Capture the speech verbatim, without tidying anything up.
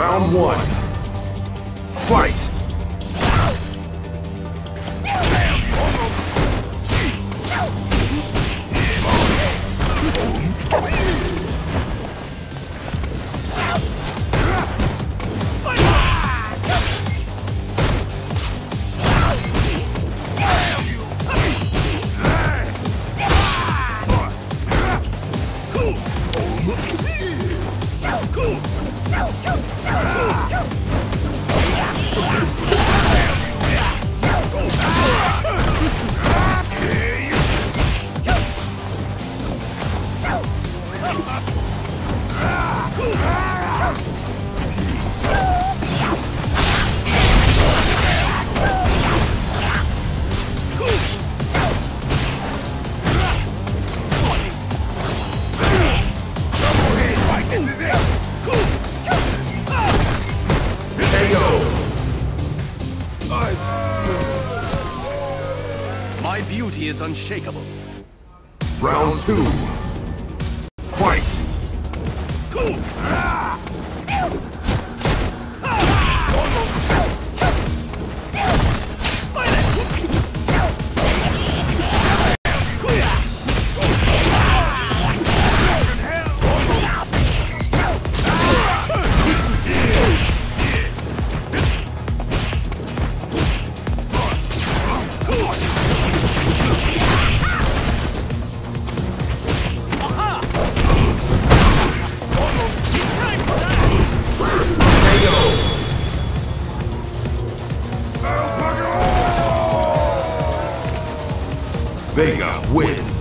Round one. Fight! My beauty is unshakable. Round two. Fight! Vega wins.